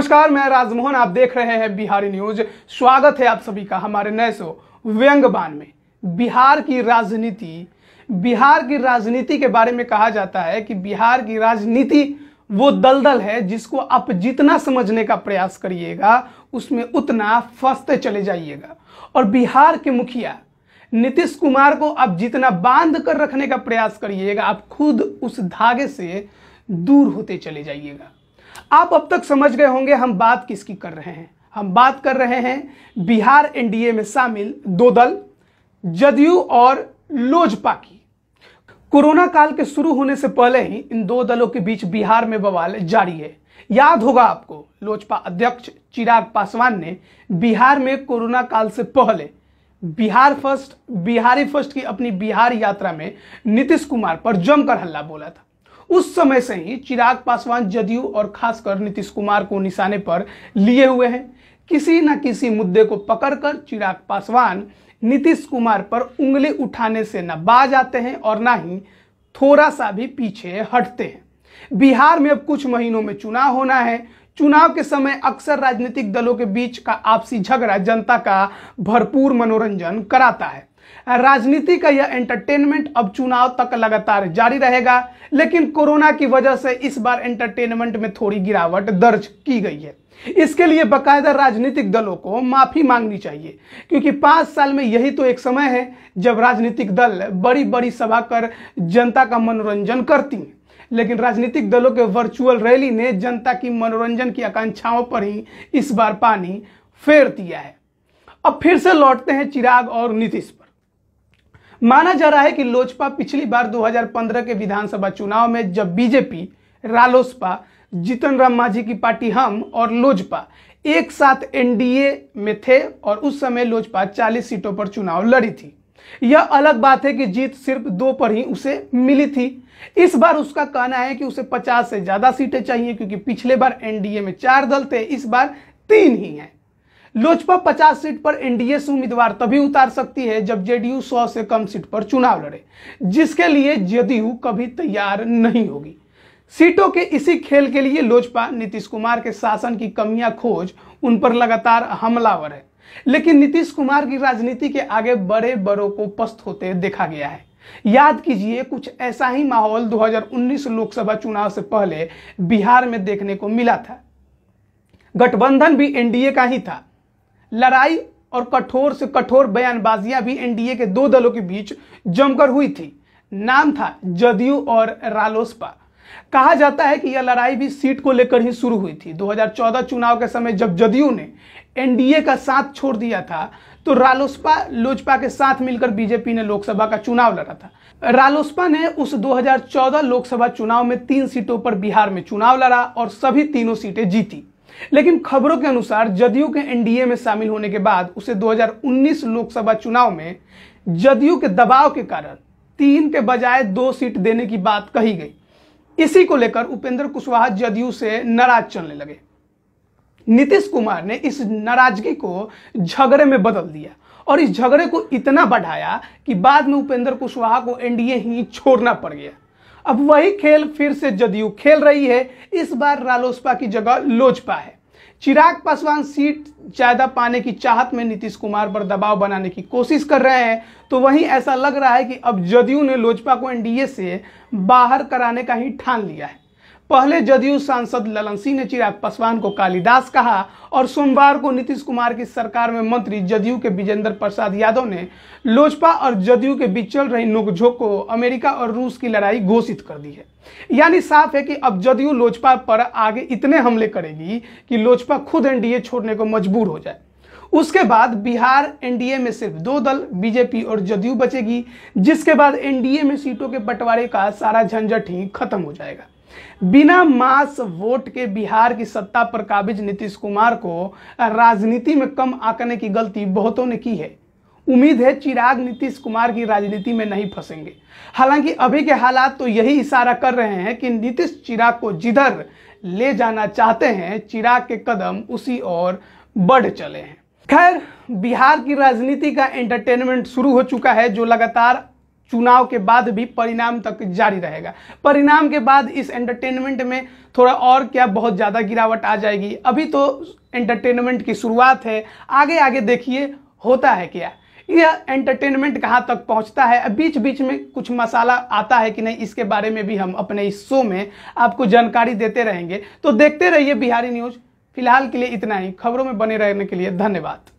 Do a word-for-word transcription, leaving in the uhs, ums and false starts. नमस्कार, मैं राजमोहन, आप देख रहे हैं बिहारी न्यूज। स्वागत है आप सभी का हमारे नए शो व्यंग्य बाण में। बिहार की राजनीति बिहार की राजनीति के बारे में कहा जाता है कि बिहार की राजनीति वो दलदल है जिसको आप जितना समझने का प्रयास करिएगा उसमें उतना फंसते चले जाइएगा। और बिहार के मुखिया नीतीश कुमार को आप जितना बांध कर रखने का प्रयास करिएगा आप खुद उस धागे से दूर होते चले जाइएगा। आप अब तक समझ गए होंगे हम बात किसकी कर रहे हैं। हम बात कर रहे हैं बिहार एनडीए में शामिल दो दल, जदयू और लोजपा की। कोरोना काल के शुरू होने से पहले ही इन दो दलों के बीच बिहार में बवाल जारी है। याद होगा आपको, लोजपा अध्यक्ष चिराग पासवान ने बिहार में कोरोना काल से पहले बिहार फर्स्ट बिहारी फर्स्ट की अपनी बिहार यात्रा में नीतीश कुमार पर जमकर हल्ला बोला था। उस समय से ही चिराग पासवान जदयू और खासकर नीतीश कुमार को निशाने पर लिए हुए हैं। किसी न किसी मुद्दे को पकड़कर चिराग पासवान नीतीश कुमार पर उंगली उठाने से न बाज आते हैं और ना ही थोड़ा सा भी पीछे हटते हैं। बिहार में अब कुछ महीनों में चुनाव होना है। चुनाव के समय अक्सर राजनीतिक दलों के बीच का आपसी झगड़ा जनता का भरपूर मनोरंजन कराता है। राजनीति का यह एंटरटेनमेंट अब चुनाव तक लगातार जारी रहेगा, लेकिन कोरोना की वजह से इस बार एंटरटेनमेंट में थोड़ी गिरावट दर्ज की गई है। इसके लिए बाकायदा राजनीतिक दलों को माफी मांगनी चाहिए, क्योंकि पांच साल में यही तो एक समय है जब राजनीतिक दल बड़ी बड़ी सभा कर जनता का मनोरंजन करती हैं। लेकिन राजनीतिक दलों के वर्चुअल रैली ने जनता की मनोरंजन की आकांक्षाओं पर ही इस बार पानी फेर दिया है। अब फिर से लौटते हैं चिराग और नीतीश। माना जा रहा है कि लोजपा पिछली बार दो हज़ार पंद्रह के विधानसभा चुनाव में जब बीजेपी, रालोसपा, जीतन राम मांझी की पार्टी हम और लोजपा एक साथ एनडीए में थे और उस समय लोजपा चालीस सीटों पर चुनाव लड़ी थी। यह अलग बात है कि जीत सिर्फ दो पर ही उसे मिली थी। इस बार उसका कहना है कि उसे पचास से ज्यादा सीटें चाहिए, क्योंकि पिछले बार एनडीए में चार दल थे, इस बार तीन ही हैं। लोजपा पचास सीट पर एनडीए से उम्मीदवार तभी उतार सकती है जब जेडीयू सौ से कम सीट पर चुनाव लड़े, जिसके लिए जदयू कभी तैयार नहीं होगी। सीटों के इसी खेल के लिए लोजपा नीतीश कुमार के शासन की कमियां खोज उन पर लगातार हमलावर है। लेकिन नीतीश कुमार की राजनीति के आगे बड़े बड़ों को पस्त होते देखा गया है। याद कीजिए, कुछ ऐसा ही माहौल दो हज़ार उन्नीस लोकसभा चुनाव से पहले बिहार में देखने को मिला था। गठबंधन भी एनडीए का ही था। लड़ाई और कठोर से कठोर बयानबाजियां भी एनडीए के दो दलों के बीच जमकर हुई थी। नाम था जदयू और रालोसपा। कहा जाता है कि यह लड़ाई भी सीट को लेकर ही शुरू हुई थी। दो हज़ार चौदह चुनाव के समय जब जदयू ने एनडीए का साथ छोड़ दिया था तो रालोसपा लोजपा के साथ मिलकर बीजेपी ने लोकसभा का चुनाव लड़ा था। रालोसपा ने उस दो हज़ार चौदह लोकसभा चुनाव में तीन सीटों पर बिहार में चुनाव लड़ा और सभी तीनों सीटें जीती। लेकिन खबरों के अनुसार जदयू के एनडीए में शामिल होने के बाद उसे दो हज़ार उन्नीस लोकसभा चुनाव में जदयू के दबाव के कारण तीन के बजाय दो सीट देने की बात कही गई। इसी को लेकर उपेंद्र कुशवाहा जदयू से नाराज चलने लगे। नीतीश कुमार ने इस नाराजगी को झगड़े में बदल दिया और इस झगड़े को इतना बढ़ाया कि बाद में उपेंद्र कुशवाहा को एनडीए ही छोड़ना पड़ गया। अब वही खेल फिर से जदयू खेल रही है। इस बार रालोसपा की जगह लोजपा है। चिराग पासवान सीट ज्यादा पाने की चाहत में नीतीश कुमार पर दबाव बनाने की कोशिश कर रहे हैं, तो वहीं ऐसा लग रहा है कि अब जदयू ने लोजपा को एनडीए से बाहर कराने का ही ठान लिया है। पहले जदयू सांसद ललन सिंह ने चिराग पासवान को कालिदास कहा और सोमवार को नीतीश कुमार की सरकार में मंत्री जदयू के विजेंद्र प्रसाद यादव ने लोजपा और जदयू के बीच चल रही नोकझोंक को अमेरिका और रूस की लड़ाई घोषित कर दी है। यानी साफ है कि अब जदयू लोजपा पर आगे इतने हमले करेगी कि लोजपा खुद एनडीए छोड़ने को मजबूर हो जाए। उसके बाद बिहार एनडीए में सिर्फ दो दल, बीजेपी और जदयू बचेगी, जिसके बाद एनडीए में सीटों के बंटवारे का सारा झंझट ही खत्म हो जाएगा। बिना मास वोट के बिहार की सत्ता पर काबिज नीतीश कुमार को राजनीति में कम आंकने की गलती बहुतों ने की है। उम्मीद है चिराग नीतीश कुमार की राजनीति में नहीं फंसेंगे। हालांकि अभी के हालात तो यही इशारा कर रहे हैं कि नीतीश चिराग को जिधर ले जाना चाहते हैं चिराग के कदम उसी ओर बढ़ चले हैं। खैर, बिहार की राजनीति का एंटरटेनमेंट शुरू हो चुका है जो लगातार चुनाव के बाद भी परिणाम तक जारी रहेगा। परिणाम के बाद इस एंटरटेनमेंट में थोड़ा और क्या बहुत ज़्यादा गिरावट आ जाएगी। अभी तो एंटरटेनमेंट की शुरुआत है, आगे आगे देखिए होता है क्या, यह एंटरटेनमेंट कहाँ तक पहुँचता है। बीच बीच में कुछ मसाला आता है कि नहीं, इसके बारे में भी हम अपने इस शो में आपको जानकारी देते रहेंगे। तो देखते रहिए बिहारी न्यूज़। फिलहाल के लिए इतना ही। खबरों में बने रहने के लिए धन्यवाद।